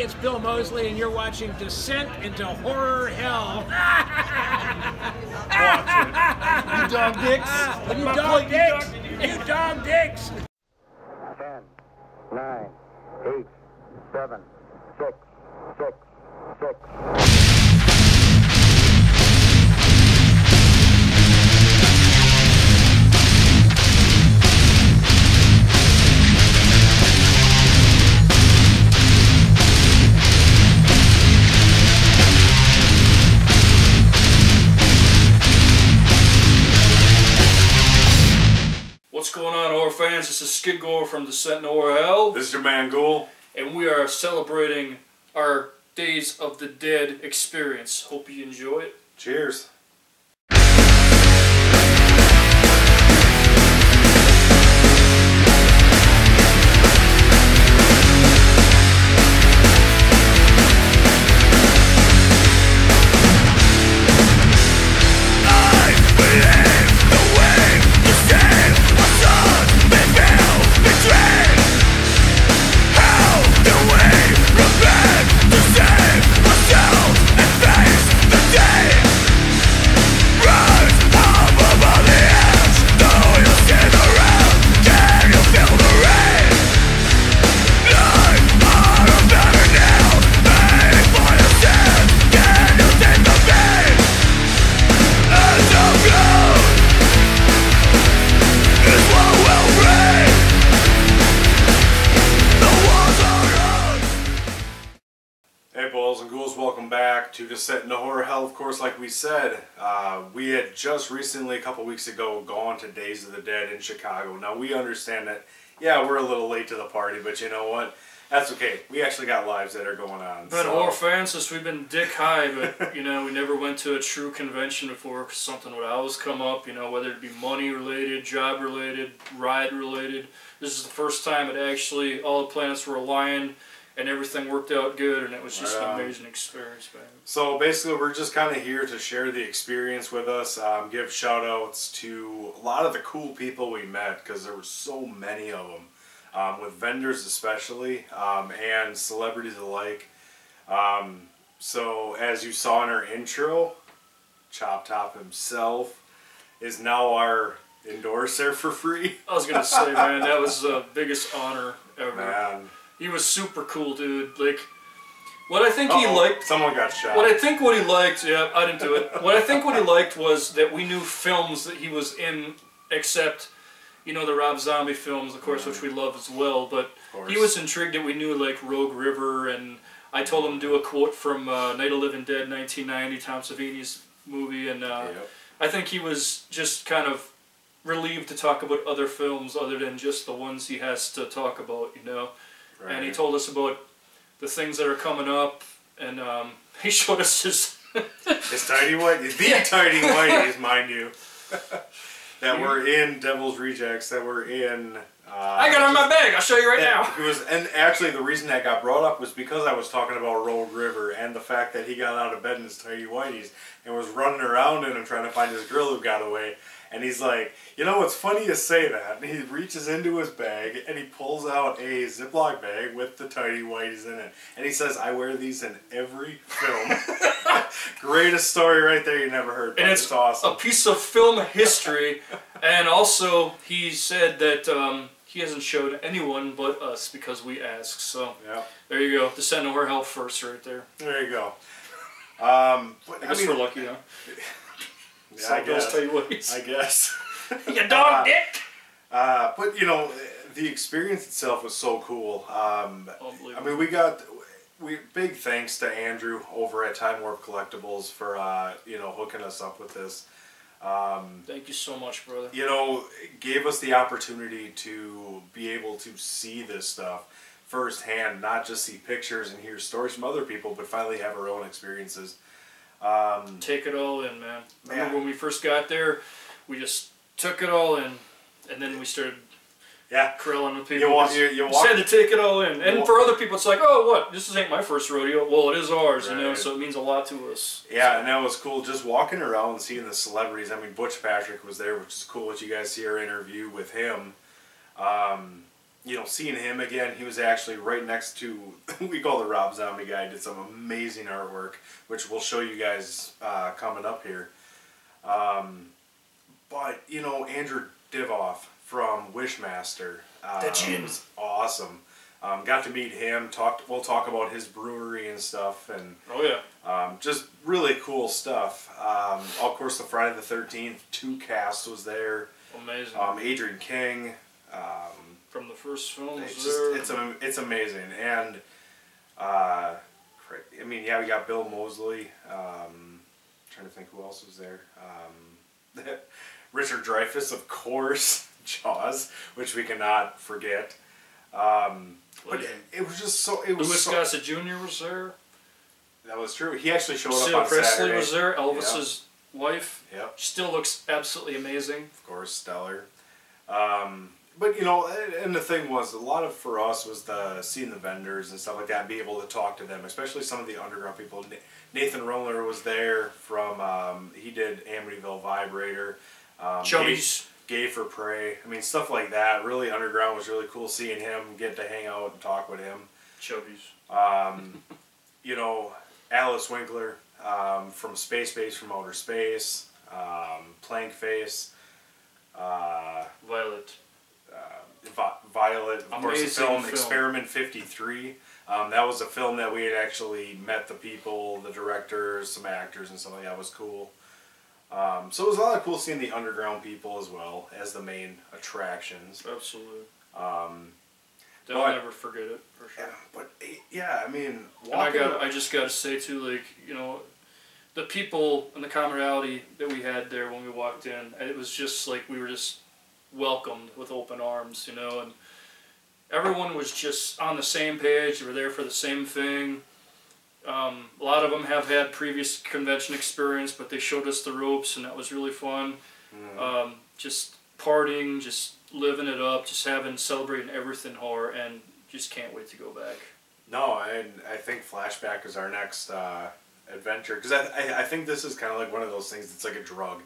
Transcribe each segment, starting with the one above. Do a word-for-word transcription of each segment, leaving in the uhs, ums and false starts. everybody. It's Bill Moseley, and you're watching Descent into Horror Hell. Watch it. You dog dicks. You dog dicks. You dog dicks. Ten, nine, eight, seven, six, six, six. What's going on, horror fans? This is Skidgore from Descent into Horror Hell. This is your man, Ghoul. And we are celebrating our Days of the Dead experience. Hope you enjoy it. Cheers. Descent into Horror Hell, of course, like we said, uh, we had just recently, a couple weeks ago, gone to Days of the Dead in Chicago. Now, we understand that, yeah, we're a little late to the party, but you know what? That's okay. We actually got lives that are going on. But so. Horror fans, since we've been dick high, but, you know, we never went to a true convention before because something would always come up, you know, whether it be money-related, job-related, ride-related. This is the first time it actually, all the planets were aligned. And everything worked out good, and it was just right an amazing experience, man. So basically, we're just kind of here to share the experience with us, um, give shout-outs to a lot of the cool people we met, because there were so many of them, um, with vendors especially, um, and celebrities alike. Um, so as you saw in our intro, Chop Top himself is now our endorser for free. I was going to say, man, that was the biggest honor ever. Man. He was super cool, dude. Like, what I think uh-oh, he liked... Someone got shot. What I think what he liked... Yeah, I didn't do it. What I think what he liked was that we knew films that he was in, except, you know, the Rob Zombie films, of course, mm. which we love as well, but he was intrigued that we knew, like, Rogue River, and I told him to do a quote from uh, Night of Living Dead, nineteen ninety, Tom Savini's movie, and uh, yep. I think he was just kind of relieved to talk about other films other than just the ones he has to talk about, you know? Right. And he told us about the things that are coming up, and um, he showed us his... his Tidy Whiteys, the Tidy Whiteys, mind you, that yeah. were in Devil's Rejects, that were in... Uh, I got it in my bag, I'll show you right now. It was, and actually the reason that got brought up was because I was talking about Rogue River and the fact that he got out of bed in his Tidy Whiteys and was running around in him trying to find his girl who got away. And he's like, you know, it's funny you say that. And he reaches into his bag and he pulls out a Ziploc bag with the Tidy Whiteys in it. And he says, I wear these in every film. Greatest story right there you never heard. And it's, it's awesome. A piece of film history. And also, he said that um, he hasn't showed anyone but us because we asked. So yeah. There you go. Descent into Horror Hell first right there. There you go. Um, but, I guess I mean, we're lucky, huh? Yeah, so I guess. Tell you what I guess. You dog dick. Uh, uh, but you know, the experience itself was so cool. Um, I mean, we got we big thanks to Andrew over at Time Warp Collectibles for uh, you know hooking us up with this. Um, Thank you so much, brother. You know, gave us the opportunity to be able to see this stuff firsthand, not just see pictures and hear stories from other people, but finally have our own experiences. Um, Take it all in, man. Remember yeah. when we first got there, we just took it all in, and then we started yeah. krilling with people. You want, you, you want, said to take it all in. And for other people, it's like, oh, what? This ain't my first rodeo. Well, it is ours, right. you know, so it means a lot to us. Yeah, so. And that was cool. Just walking around and seeing the celebrities. I mean, Butch Patrick was there, which is cool that you guys see our interview with him. Um, you know, seeing him again, he was actually right next to, we call the Rob Zombie guy, did some amazing artwork, which we'll show you guys uh, coming up here. Um, but, you know, Andrew Divoff from Wishmaster um, the gym. was awesome. Um, got to meet him. Talked. We'll talk about his brewery and stuff. And oh yeah, um, just really cool stuff. Um, of course, the Friday the thirteenth two cast was there. Amazing. Um, Adrian King um, from the first film. It's there. Just, it's it's amazing. And uh, I mean, yeah, we got Bill Moseley. Um, trying to think who else was there. Um, Richard Dreyfus, of course, Jaws, which we cannot forget. Um, but it, it was just so. It was Louis so, Gossett Junior was there. That was true. He actually showed Sarah up on Presley Saturday. was there. Elvis's yep. wife. Yep. She still looks absolutely amazing. Of course, stellar. Um, but you know, and the thing was, a lot of for us was the seeing the vendors and stuff like that, and be able to talk to them, especially some of the underground people. Nathan Rohmler was there from. Um, he did Amityville Vibrator. Um, Chubbies. Gay for Prey. I mean, stuff like that. Really underground was really cool seeing him, get to hang out and talk with him. Chubbies. Um, you know, Alice Winkler um, from Space Base from Outer Space. Um, Plank Face. Uh, Violet. Uh, Violet. Of course, the film, film Experiment fifty-three. Um, that was a film that we had actually met the people, the directors, some actors, and stuff like that. It was cool. Um, so it was a lot of cool seeing the underground people as well as the main attractions. Absolutely. Um, They'll but, never forget it, for sure. Yeah, but, yeah, I mean... I, got, I just got to say, too, like, you know, the people and the camaraderie that we had there when we walked in, it was just like we were just welcomed with open arms, you know, and everyone was just on the same page. They were there for the same thing. Um, a lot of them have had previous convention experience, but they showed us the ropes, and that was really fun. Mm. Um, just partying, just living it up, just having, celebrating everything horror, and just can't wait to go back. No, and I think Flashback is our next uh, adventure, because I, I, I think this is kind of like one of those things that's like a drug.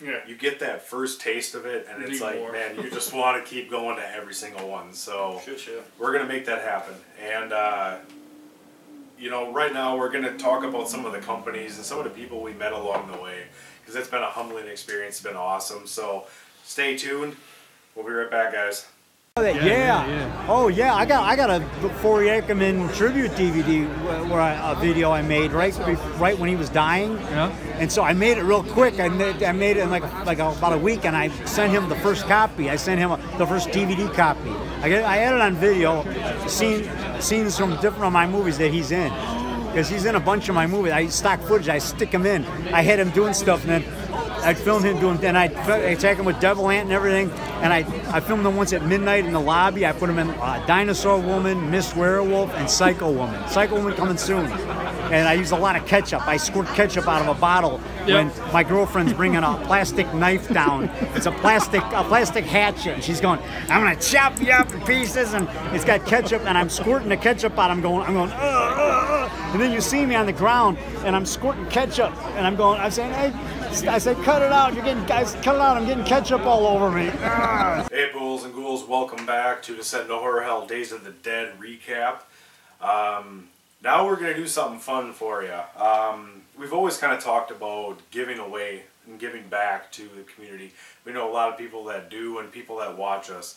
Yeah. You get that first taste of it, and it's like, more. man, you just want to keep going to every single one. So sure, sure. we're going to make that happen. And... Uh, You know, right now we're going to talk about some of the companies and some of the people we met along the way, because it's been a humbling experience. It's been awesome. So stay tuned. We'll be right back, guys. Yeah. yeah. yeah. Oh yeah, I got I got a Forrest Ackerman tribute D V D, where I, a video I made right right when he was dying. Yeah. And so I made it real quick. I made I made it in like like about a week, and I sent him the first copy. I sent him a, the first D V D copy. I get, I had it on video, seen scenes from different of my movies that he's in, because he's in a bunch of my movies. I stock footage. I stick him in. I had him doing stuff, and then. I filmed him doing, and I attack him with Devil Ant and everything, and I I filmed them once at midnight in the lobby. I put him in uh, Dinosaur Woman, Miss Werewolf, and Psycho Woman. Psycho Woman coming soon, and I use a lot of ketchup. I squirt ketchup out of a bottle yep. when my girlfriend's bringing a plastic knife down. It's a plastic a plastic hatchet, and she's going, I'm gonna chop you up in pieces, and it's got ketchup, and I'm squirting the ketchup out. I'm going, I'm going, uh, uh, uh. And then you see me on the ground, and I'm squirting ketchup, and I'm going, I'm saying, hey. I said, cut it out, you're getting, guys, cut it out, I'm getting ketchup all over me. Hey, ghouls and ghouls, welcome back to Descent into Horror Hell Days of the Dead recap. Um, now we're going to do something fun for you. Um, we've always kind of talked about giving away and giving back to the community. We know a lot of people that do and people that watch us.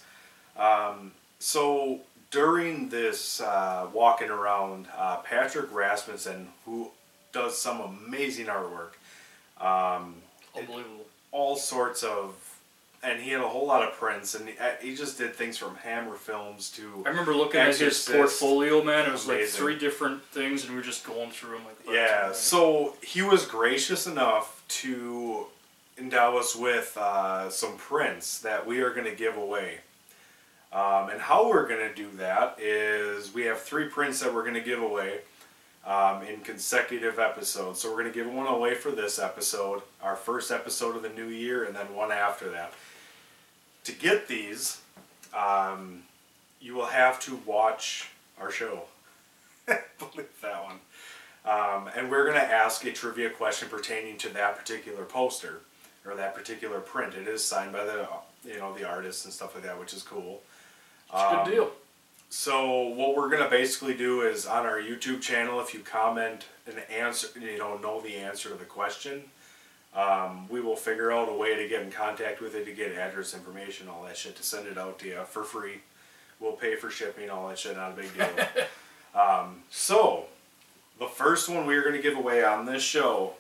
Um, so during this uh, walking around, uh, Patrick Rasmussen, who does some amazing artwork, Um, Unbelievable. all sorts of, and he had a whole lot of prints, and he, he just did things from Hammer Films to. I remember looking Exorcist. at his portfolio, man. It was Amazing. like three different things, and we were just going through them. Like yeah, time. so he was gracious enough to endow us with uh, some prints that we are going to give away. Um, and how we're going to do that is we have three prints that we're going to give away. Um, in consecutive episodes. So we're going to give one away for this episode, our first episode of the new year, and then one after that. To get these, um, you will have to watch our show. Believe that one. Um, and we're going to ask a trivia question pertaining to that particular poster, or that particular print. It is signed by the, you know, the artists and stuff like that, which is cool. Um, Good deal. So what we're gonna basically do is on our YouTube channel, if you comment an answer, you know, know the answer to the question, um, we will figure out a way to get in contact with it, to get address information, all that shit, to send it out to you for free. We'll pay for shipping, all that shit, not a big deal. um, so the first one we are gonna give away on this show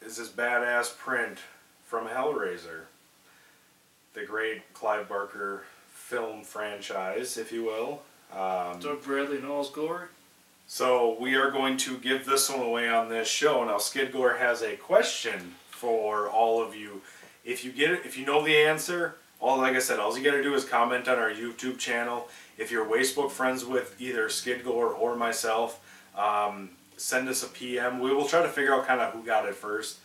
is this badass print from Hellraiser, the great Clive Barker film franchise, if you will. Um, Doug Bradley Knowles Gore. So we are going to give this one away on this show. Now Skidgore has a question for all of you. If you get it, if you know the answer, all like I said, all you got to do is comment on our YouTube channel. If you're Facebook friends with either Skidgore or myself, um, send us a P M. We will try to figure out kind of who got it first.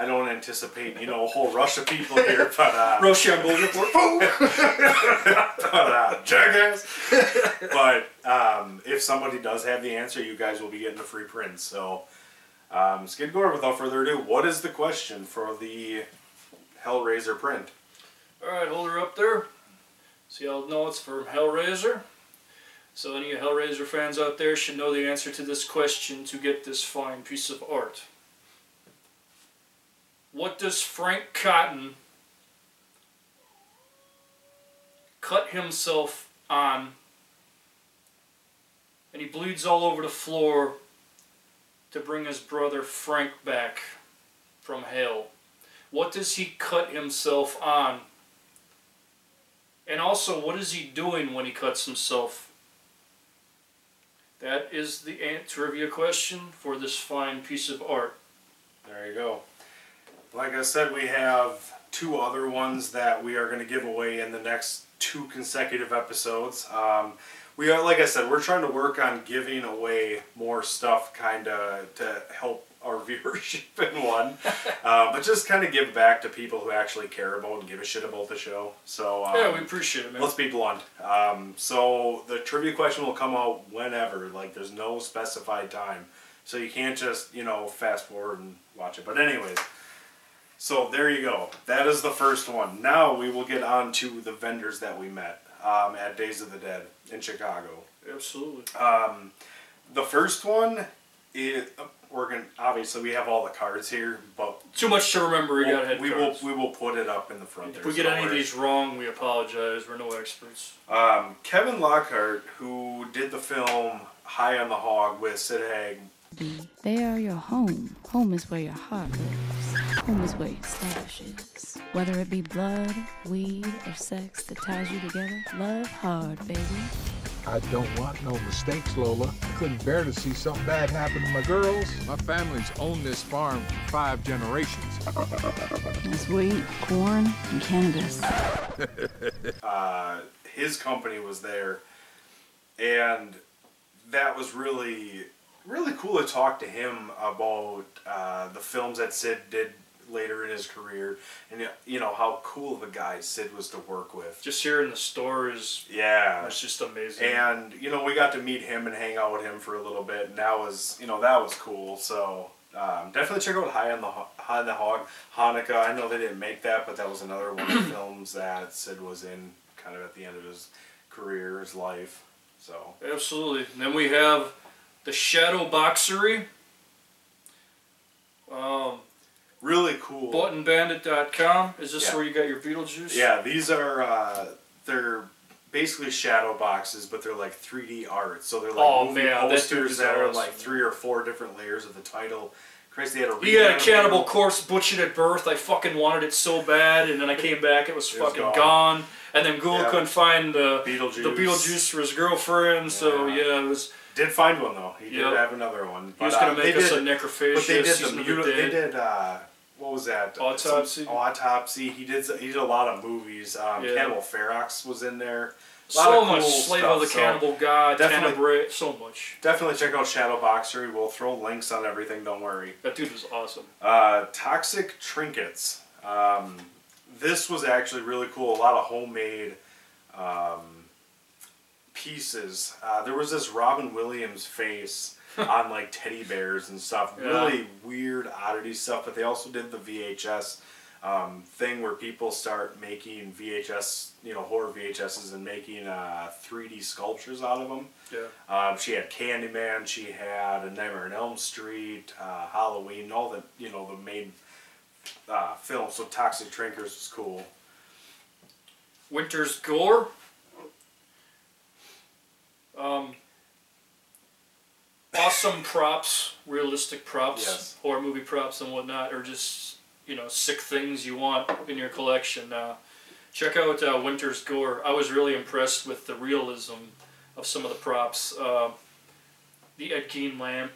I don't anticipate, you know, a whole rush of people here, but uh Rochambeau report. But uh jackass. But um if somebody does have the answer, you guys will be getting a free print. So um Skidgore, without further ado, what is the question for the Hellraiser print? Alright, hold her up there. So y'all know it's from Hellraiser. So any Hellraiser fans out there should know the answer to this question to get this fine piece of art. What does Frank Cotton cut himself on, and he bleeds all over the floor to bring his brother Frank back from hell? What does he cut himself on? And also, what is he doing when he cuts himself? That is the trivia question for this fine piece of art. There you go. Like I said, we have two other ones that we are going to give away in the next two consecutive episodes. Um, we are, like I said, we're trying to work on giving away more stuff, kind of to help our viewership in one, uh, but just kind of give back to people who actually care about and give a shit about the show. So um, yeah, we appreciate it, man. Let's be blunt. Um, so the trivia question will come out whenever. Like, there's no specified time, so you can't just, you know, fast forward and watch it. But anyways. So there you go. That is the first one. Now we will get on to the vendors that we met um, at Days of the Dead in Chicago. Absolutely. Um, the first one is we're gonna obviously we have all the cards here, but too much to remember. We we'll, got head we cards. will we will put it up in the front. If there we somewhere. get any of these wrong, we apologize. We're no experts. Um, Kevin Lockhart, who did the film High on the Hog with Sid Haig. They are your home. Home is where your heart lives. Home is where your stash is. Whether it be blood, weed, or sex that ties you together, love hard, baby. I don't want no mistakes, Lola. I couldn't bear to see something bad happen to my girls. My family's owned this farm for five generations. That's wheat, corn, and cannabis. uh, his company was there, and that was really... really cool to talk to him about uh, the films that Sid did later in his career, and you know how cool of a guy Sid was to work with. Just hearing the stories, yeah, it's just amazing. And you know, we got to meet him and hang out with him for a little bit, and that was, you know, that was cool. So um, definitely check out High on the High on the Hog, Hanukkah. I know they didn't make that, but that was another one of the films that Sid was in, kind of at the end of his career, his life. So absolutely. And then we have the Shadow Boxery. Um, really cool. button bandit dot com. Is this yeah. where you got your Beetlejuice? Yeah, these are, uh, they're basically shadow boxes, but they're like three D art. So they're like oh, movie man, posters that, that are awesome. Like three or four different layers of the title. Christ, they had a... He had a Cannibal Corpse butchered at birth. I fucking wanted it so bad, and then I came back, it was it fucking was gone. gone. And then Ghoul yeah. couldn't find the Beetlejuice. the Beetlejuice for his girlfriend, yeah. so yeah, it was... Did find one though. He yep. did have another one. But, he was gonna um, make us did, a necrophagia. But they did the mutil the They did uh, what was that? Autopsy. Some, autopsy. He did. He did a lot of movies. Um, yeah. Cannibal Ferox was in there. A lot so of much. Cool Slave of the so Cannibal God. Tenebrae. So much. Definitely check out Shadow Boxery. We'll throw links on everything. Don't worry. That dude was awesome. Uh, Toxic Trinkets. Um, this was actually really cool. A lot of homemade. Um, pieces. Uh, there was this Robin Williams face on like teddy bears and stuff. Yeah. Really weird oddity stuff, but they also did the V H S um, thing where people start making V H S, you know, horror V H Ss and making uh, three D sculptures out of them. Yeah. Um, she had Candyman, she had A Nightmare on Elm Street, uh, Halloween, all the, you know, the main uh, films. So Toxic Trinkers was cool. Winter's Gore. Um, awesome props, realistic props, yes. Horror movie props and whatnot, or just, you know, sick things you want in your collection. Uh, check out uh, Winter's Gore. I was really impressed with the realism of some of the props. Uh, the Ed Gein lamp,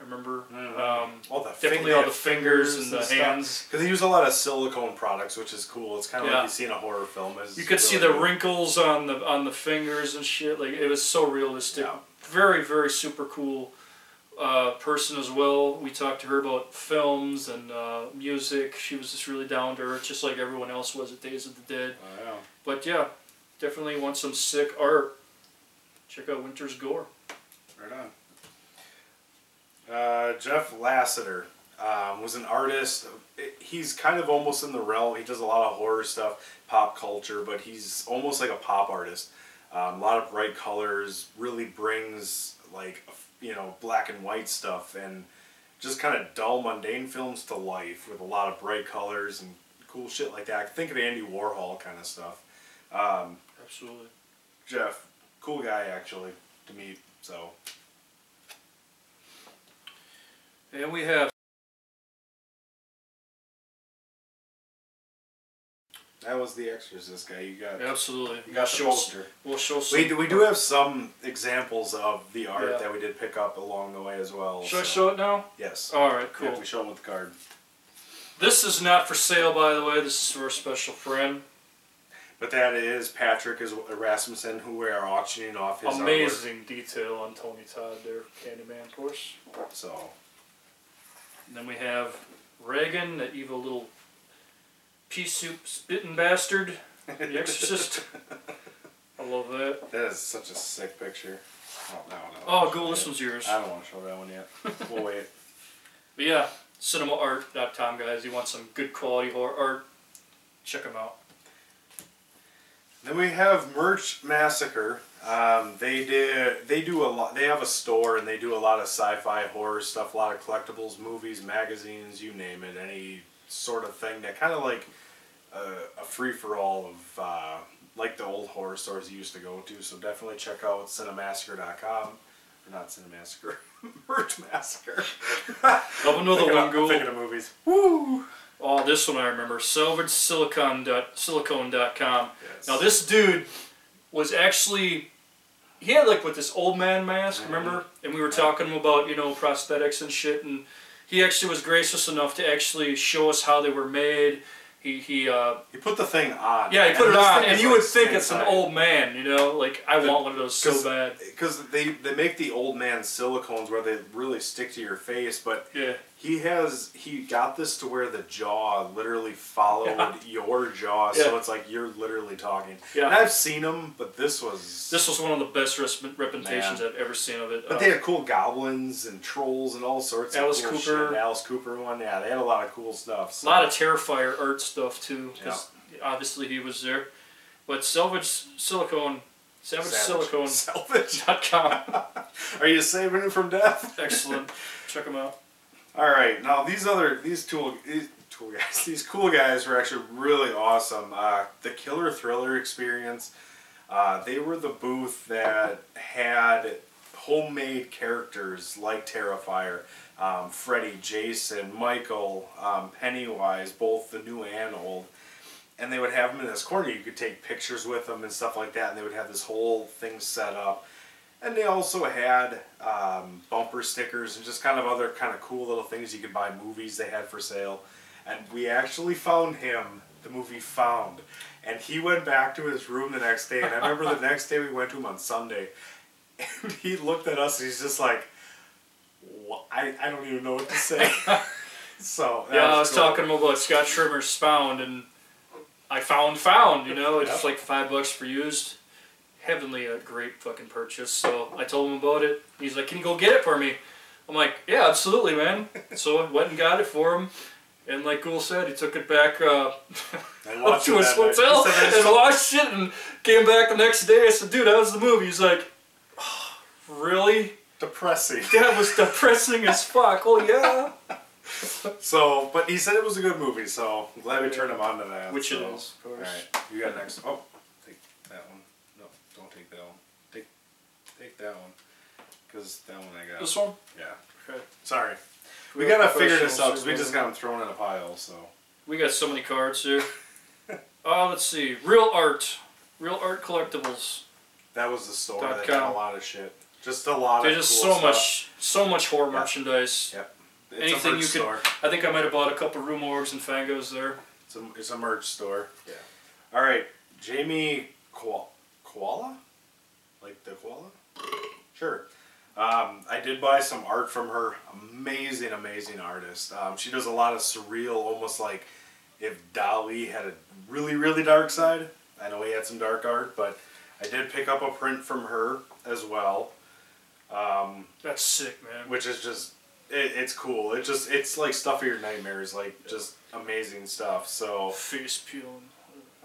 I remember. Mm-hmm. um, all the definitely all the fingers, fingers and the hands. Because they use a lot of silicone products, which is cool. It's kind of yeah. like you see in a horror film. It's you could really see the cool. wrinkles on the on the fingers and shit. Like it was so realistic. Yeah. Very, very super cool uh, person as well. We talked to her about films and uh, music. She was just really down to earth, just like everyone else was at Days of the Dead. Oh, yeah. But yeah, definitely want some sick art. Check out Winter's Gore. Right on. Uh, Jeff Lasseter um, was an artist. He's kind of almost in the realm. He does a lot of horror stuff, pop culture, but he's almost like a pop artist. Um, a lot of bright colors, really brings like, you know, black and white stuff and just kind of dull, mundane films to life with a lot of bright colors and cool shit like that. Think of Andy Warhol kind of stuff. Um, Absolutely. Jeff, cool guy actually to meet, so... And we have... That was the Exorcist guy. You got absolutely. You got the poster. We'll show some. We do, we do have some examples of the art yeah. that we did pick up along the way as well. Should so. I show it now? Yes. All right. Cool. Yeah, we show them with the card. This is not for sale, by the way. This is for a special friend. But that is Patrick Rasmussen, who we are auctioning off his amazing artwork. Detail on Tony Todd there, Candyman, of course. So. And then we have Reagan, that evil little pea soup spitting bastard, the Exorcist. I love that. That is such a sick picture. Oh, no, no, oh go, this one's yours. I don't want to show that one yet. We'll wait. But yeah, cinema art dot com, guys. You want some good quality horror art? Check them out. Then we have Merch Massacre. Um, they did. They do a lot. They have a store and they do a lot of sci-fi horror stuff, a lot of collectibles, movies, magazines, you name it, any sort of thing that kind of like uh, a free-for-all of uh, like the old horror stores you used to go to. So definitely check out cinemassacre dot com. Not Cinemassacre, Merch Massacre. Love another one. Go thinking of movies. Woo! Oh, this one I remember. savage silicone dot com. Yes. Now this dude was actually, he had like with this old man mask, mm-hmm. remember? And we were talking about, you know, prosthetics and shit, and he actually was gracious enough to actually show us how they were made. He he uh he put the thing on. Yeah, he put it on, and you would think it's an old man, you know, like I want one of those so bad. Because they they make the old man silicones where they really stick to your face, but yeah, he has he got this to where the jaw literally followed yeah. your jaw, so yeah. it's like you're literally talking. Yeah, and I've seen them, but this was this was one of the best representations I've ever seen of it. But um, they had cool goblins and trolls and all sorts. Alice of cool Cooper, shit. Alice Cooper one, yeah, they had a lot of cool stuff. So. A lot of Terrifier art stuff. Stuff too, because yeah. obviously he was there. But Salvage Silicone, savage silicone dot com. Are you saving it from death? Excellent. Check them out. All right, now these other these tool these tool guys, these cool guys were actually really awesome. Uh, the Killer Thriller Experience. Uh, they were the booth that had homemade characters like Terrifier. Um, Freddy, Jason, Michael, um, Pennywise, both the new and old, and they would have them in this corner. You could take pictures with them and stuff like that, and they would have this whole thing set up. And they also had um, bumper stickers and just kind of other kind of cool little things you could buy, movies they had for sale. And we actually found him, the movie Found, and he went back to his room the next day, and I remember the next day we went to him on Sunday, and he looked at us and he's just like, I, I don't even know what to say. So yeah, was I was cool. talking about Scott Schirmer's Found, and I found Found, you know, it's yep. like five bucks for used. Heavenly, a great fucking purchase. So I told him about it. He's like, "Can you go get it for me?" I'm like, "Yeah, absolutely, man." So I went and got it for him. And like Ghoul said, he took it back uh, up to his hotel and watched it and came back the next day. I said, dude, that was the movie. He's like, oh, really? Depressing. That was depressing as fuck. Well, yeah. So, but he said it was a good movie, so I'm glad we turned him on to that. Which so. It is, of course. Alright, you got next. Oh, take that one. No, don't take that one. Take, take that one. Because that one I got. This one? Yeah. Okay. Sorry. We, we gotta figure this out because we just got them thrown in a pile, so. We got so many cards here. Oh, uh, let's see. Real Art. Real Art Collectibles. That was the store that got a lot of shit. Just a lot There's of just cool so stuff. much, so much horror yeah. merchandise. Yep. It's Anything a merch you could. Store. I think I might have bought a couple Room Orgs and Fangos there. It's a, it's a merch store. Yeah. All right, Jamie Koala, koala, like the koala. Sure. Um, I did buy some art from her. Amazing, amazing artist. Um, she does a lot of surreal, almost like if Dali had a really, really dark side. I know he had some dark art, but I did pick up a print from her as well. Um, That's sick, man. Which is just. It, it's cool. It just it's like stuff of your nightmares, like yeah. just amazing stuff. So face peeling.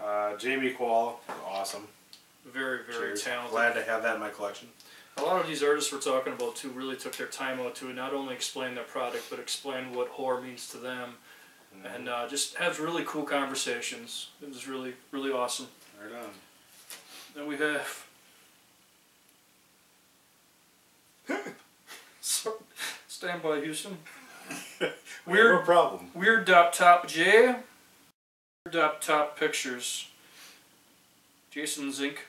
Uh, Jamie Koala, awesome. Very very Cheers. talented. Glad to have that in my collection. A lot of these artists we're talking about too really took their time out to not only explain their product but explain what horror means to them, mm. and uh, just have really cool conversations. It was really really awesome. Right on. Then we have. Sorry. Stand by, Houston. Weird no problem. Weird Dop Top J. Weird Dop Top Pictures. Jason's ink.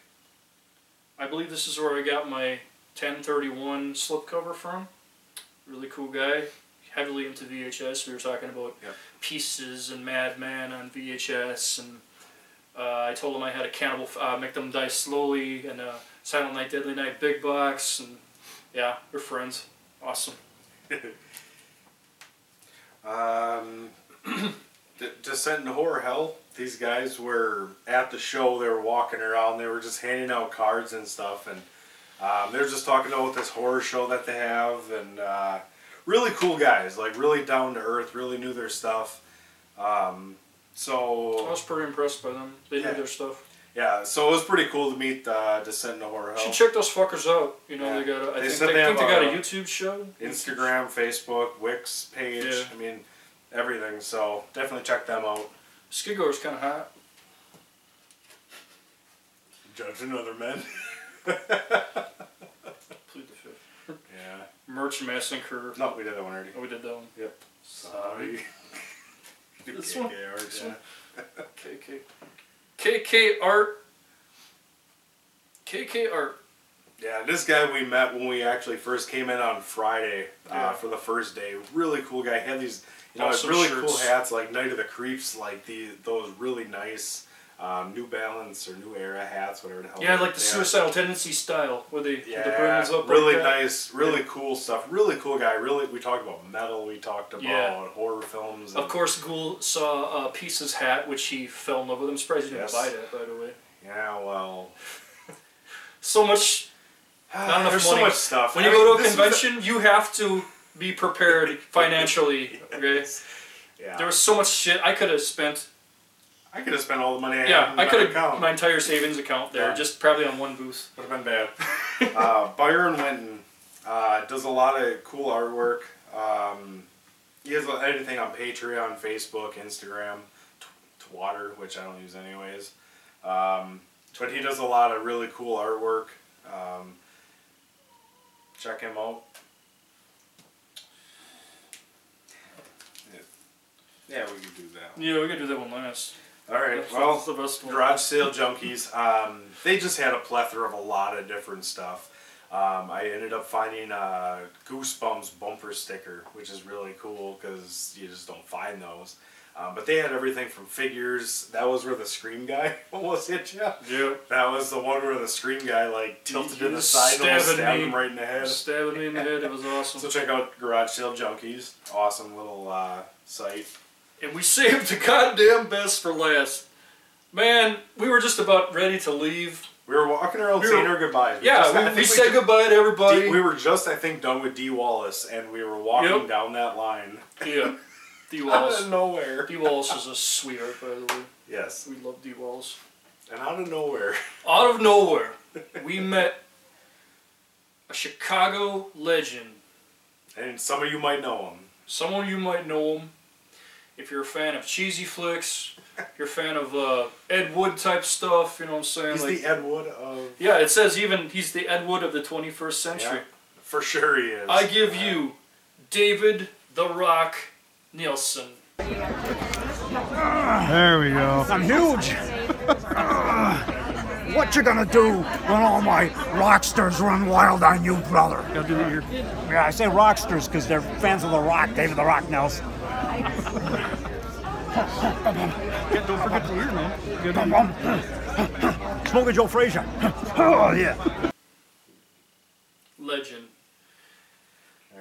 I believe this is where I got my ten thirty-one slipcover from. Really cool guy. Heavily into V H S. We were talking about yep. Pieces and Madman on V H S. And uh, I told him I had a Cannibal, uh, Make Them Die Slowly, and uh, Silent Night, Deadly Night, Big Box. And yeah, we're friends. Awesome. um, Descent into Horror Hell. These guys were at the show. They were walking around. They were just handing out cards and stuff, and um, they were just talking about this horror show that they have, and uh, really cool guys. Like really down to earth. Really knew their stuff. Um, so I was pretty impressed by them. They yeah. knew their stuff. Yeah, so it was pretty cool to meet uh, Descent into Horror Hell. She checked those fuckers out. You know, yeah. they got. A, I they think, said they, they, think they got a, a YouTube show, Instagram, Facebook, Wix page. Yeah. I mean, everything. So definitely check them out. Skidgore's kind of hot. Judging other men. Plead the fifth. Yeah. Merch Massacre. No, we did that one already. Oh, we did that one. Yep. Sorry. This one. This one. K K. K K Art. K K Art. Yeah, this guy we met when we actually first came in on Friday yeah. uh, for the first day. Really cool guy. He had these, you know, awesome really shirts. cool hats like Night of the Creeps, like the those really nice um, New Balance or New Era hats, whatever the hell. Yeah, like the Suicidal Tendency style where they yeah, the brims up. Really like nice, really yeah. cool stuff. Really cool guy. Really, we talked about metal. We talked about yeah. horror films. And of course, Ghoul saw uh, Peace's hat, which he fell in love with. I'm surprised he didn't yes. buy that, by the way. Yeah, well, so much. Not enough There's money. so much stuff. When I you mean, go to a convention, a... you have to be prepared financially. yes. Okay. Yeah. There was so much shit I could have spent. I could have spent all the money I yeah, had in I could have my entire savings account there, yeah. just probably on one booth. Would have been bad. uh, Byron Winton uh, does a lot of cool artwork. Um, he has anything on Patreon, Facebook, Instagram, Twitter, which I don't use anyways. Um, but he does a lot of really cool artwork. Um, check him out. Yeah, yeah we could do that one. Yeah, we could do that one last. Alright, well, the best one. Garage Sale Junkies, um, they just had a plethora of a lot of different stuff. Um, I ended up finding a Goosebumps bumper sticker, which is really cool because you just don't find those. Um, but they had everything from figures. That was where the Scream guy almost hit you. Yeah. That was the one where the Scream guy like tilted he to the side and stabbed him right in the head. Stabbing me in the head. It was awesome. So check out Garage Sale Junkies. Awesome little uh, site. And we saved the goddamn best for last. Man, we were just about ready to leave. We were walking around we saying were, our goodbyes. We yeah, just, we, we, we said goodbye to everybody. D, we were just, I think, done with D. Wallace, and we were walking yep. down that line. Yeah. D. Wallace. Out of nowhere. D. Wallace is a sweetheart, by the way. Yes. We love D. Wallace. And out of nowhere. Out of nowhere, we met a Chicago legend. And some of you might know him. Some of you might know him. If you're a fan of cheesy flicks, if you're a fan of uh, Ed Wood type stuff, you know what I'm saying? He's like, the Ed Wood of... Yeah, it says even he's the Ed Wood of the twenty-first century. Yeah, for sure he is. I give yeah. you David The Rock Nielsen. Uh, there we go. I'm huge. uh, what you gonna do when all my rocksters run wild on you, brother? You'll do that yeah, I say rocksters because they're fans of The Rock, David The Rock Nielsen. Yeah, don't forget to hear, man. Smoking Joe Frazier. Oh, yeah. Legend.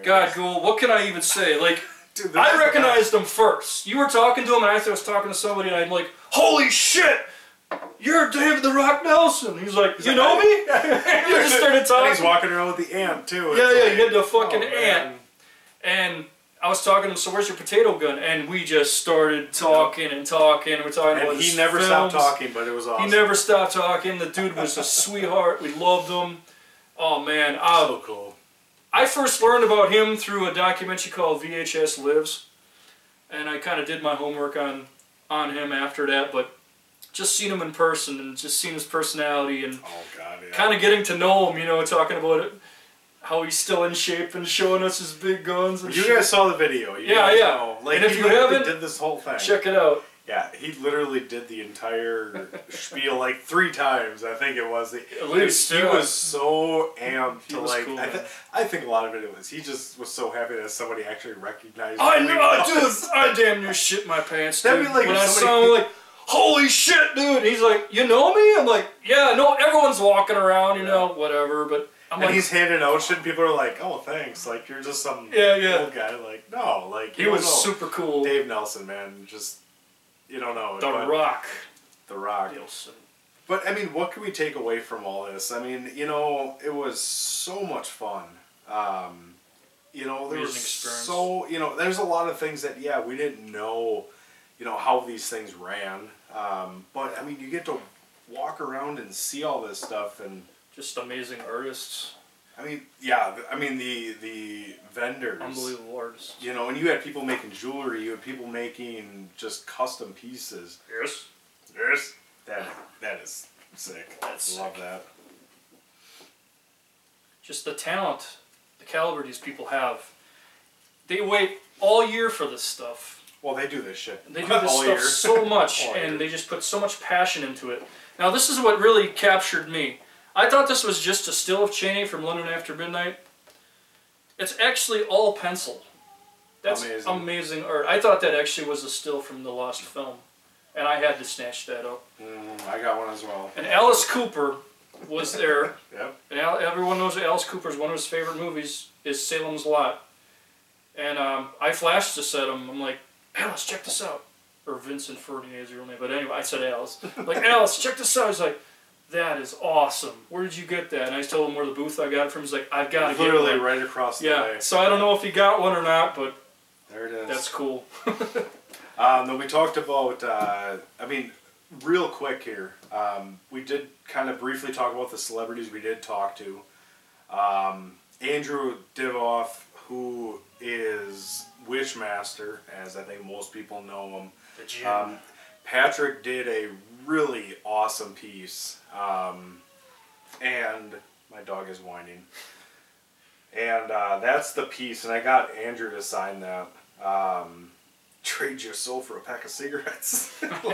God, Ghoul, what can I even say? Like, dude, I recognized him first. You were talking to him, and I was talking to somebody, and I'm like, holy shit! You're David The Rock Nielsen. He's like, he's you like, know me? You just started talking. And he's walking around with the ant, too. Yeah, yeah, like, you had the fucking oh, ant. And... I was talking to him, so where's your potato gun? And we just started talking and talking. And we're talking and about he his never films. stopped talking, but it was awesome. He never stopped talking. The dude was a sweetheart. We loved him. Oh, man. I, so cool. I first learned about him through a documentary called V H S Lives. And I kind of did my homework on, on him after that. But just seeing him in person and just seeing his personality and oh, God, yeah. kind of getting to know him, you know, talking about it. How he's still in shape and showing us his big guns and you shit. guys saw the video. You yeah, yeah. Know. Like, and if you haven't, did this whole thing. Check it out. Yeah, he literally did the entire spiel like three times, I think it was. The, At least, He yeah. was so amped. He to, was like, cool, I, th I think a lot of it was, he just was so happy that somebody actually recognized him. I know, I dude, I damn near shit my pants, dude. That'd be like when I saw him, like, holy shit, dude. And he's like, you know me? I'm like, yeah, no, everyone's walking around, you yeah. know, whatever, but... I'm and like, he's handing out shit and people are like, oh, thanks. Like, you're just some yeah, yeah. old guy. Like, no. like He was know. super cool. Dave Nelson, man. Just, you don't know. The Rock. The Rock. Nielsen. But, I mean, what can we take away from all this? I mean, you know, it was so much fun. Um, you know, there was so, you know, there's a lot of things that, yeah, we didn't know, you know, how these things ran. Um, but, I mean, you get to walk around and see all this stuff and... Just amazing artists. I mean, yeah. I mean, the the vendors. Unbelievable artists. You know, and you had people making jewelry. You had people making just custom pieces. Yes. Yes. That that is sick. That's love sick. that. Just the talent, the caliber these people have. They wait all year for this stuff. Well, they do this shit. And they do this stuff year. so much, and year. they just put so much passion into it. Now, this is what really captured me. I thought this was just a still of Cheney from London After Midnight. It's actually all pencil. That's amazing. amazing art. I thought that actually was a still from the lost film. And I had to snatch that up. Mm, I got one as well. And Alice Cooper was there. Yep. And Al everyone knows that Alice Cooper's one of his favorite movies is Salem's Lot. And um, I flashed this at him. I'm like, Alice, check this out. Or Vincent Ferdinand is your name. But anyway, I said Alice. I'm like, Alice, check this out. He's like... That is awesome. Where did you get that? And I told him where the booth I got it from. He's like, I've got to get it. Literally right across the way. Yeah, so I don't know if he got one or not, but there it is. That's cool. um, then we talked about, uh, I mean, real quick here. Um, we did kind of briefly talk about the celebrities we did talk to. Um, Andrew Divoff, who is Wishmaster, as I think most people know him. The G M. Um, Patrick did a really awesome piece, um, and my dog is whining, and uh, that's the piece, and I got Andrew to sign that, um, trade your soul for a pack of cigarettes,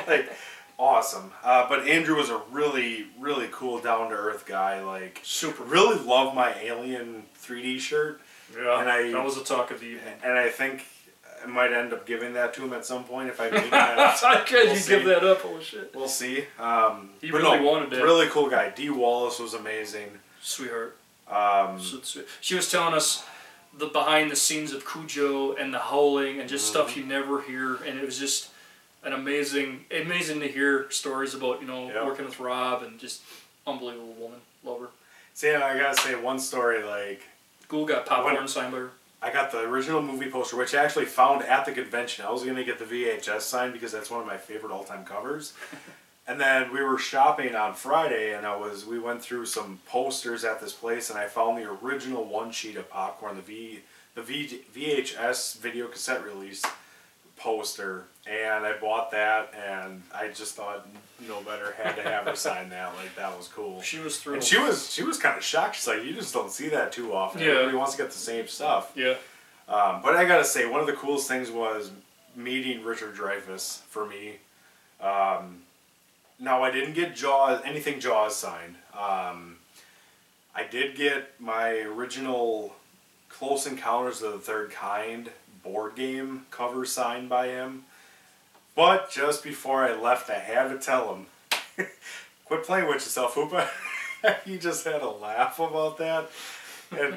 like, awesome, uh, but Andrew was a really, really cool, down-to-earth guy, like, super, really love my Alien three D shirt, yeah, and I, that was a talk of the evening, and I think I might end up giving that to him at some point if I need that. I could we'll you see. give that up, holy shit. We'll see. Um, he really no, wanted it. Really cool guy. Dee Wallace was amazing. Sweetheart. Um, she was telling us the behind the scenes of Cujo and the howling and just mm-hmm. stuff you never hear, and it was just an amazing, amazing to hear stories about, you know, yep. working with Rob and just unbelievable woman, lover. See, I gotta say one story like. Ghoul got popcorn when, signed by her. I got the original movie poster, which I actually found at the convention. I was going to get the V H S signed because that's one of my favorite all-time covers. And then we were shopping on Friday, and I was we went through some posters at this place, and I found the original one sheet of popcorn, the V the v, VHS video cassette release poster, and I bought that, and I just thought no better, had to have her sign that. Like, that was cool. She was thrilled. And she was she was kind of shocked. She's like, you just don't see that too often. Yeah. Everybody wants to get the same stuff. Yeah. Um, but I gotta say, one of the coolest things was meeting Richard Dreyfus for me. Um, Now, I didn't get Jaws, anything Jaws signed. Um, I did get my original Close Encounters of the Third Kind board game cover signed by him. But just before I left, I had to tell him, quit playing with yourself, Hoopa. He just had a laugh about that. And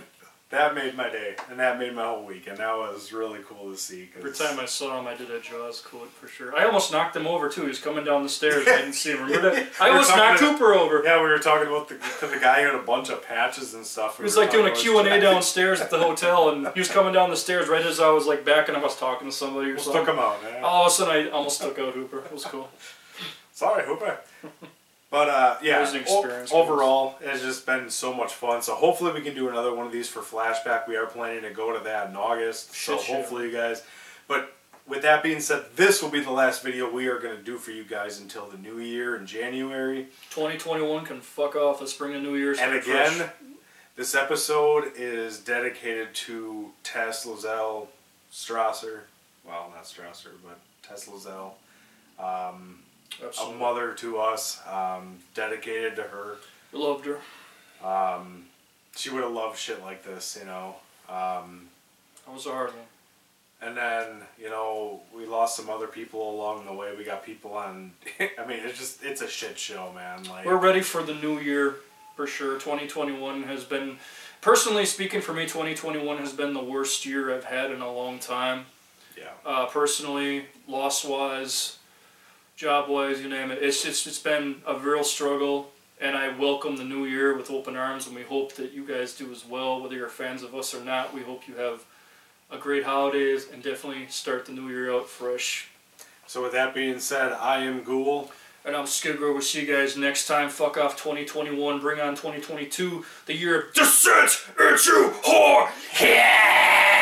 that made my day. And that made my whole week. And that was really cool to see. Every time I saw him, I did a Jaws quote for sure. I almost knocked him over, too. He was coming down the stairs. I didn't see him. Remember that? I almost knocked Hooper over. Yeah, we were talking about the, the guy who had a bunch of patches and stuff. He was like doing a Q and A downstairs at the hotel, and he was coming down the stairs right as I was like backing up. I was talking to somebody or almost something. Took him out, man. All of a sudden, I almost took out Hooper. It was cool. Sorry, Hooper. But, uh, yeah, it was overall, it's just been so much fun. So hopefully we can do another one of these for Flashback. We are planning to go to that in August. So shit, hopefully shit. you guys... But with that being said, this will be the last video we are going to do for you guys until the new year in January. twenty twenty-one can fuck off. Let's bring the new year's. And again, fresh. This episode is dedicated to Tess, Lozelle, Strasser. Well, not Strasser, but Tess Lozelle. Um... Absolutely. A mother to us, um, dedicated to her. Loved her. Um, she would have loved shit like this, you know. Um, that was a hard one. And then, you know, we lost some other people along the way. We got people on. I mean, it's just it's a shit show, man. Like, we're ready for the new year for sure. twenty twenty-one has been, personally speaking, for me, twenty twenty-one has been the worst year I've had in a long time. Yeah. Uh, personally, loss wise. Job-wise, you name it. It's just, it's been a real struggle, and I welcome the new year with open arms, and we hope that you guys do as well. Whether you're fans of us or not, we hope you have a great holidays, and definitely start the new year out fresh. So with that being said, I am Ghoul. And I'm Skidgore. We'll see you guys next time. Fuck off twenty twenty-one. Bring on twenty twenty-two, the year of Descent into Horror Hell!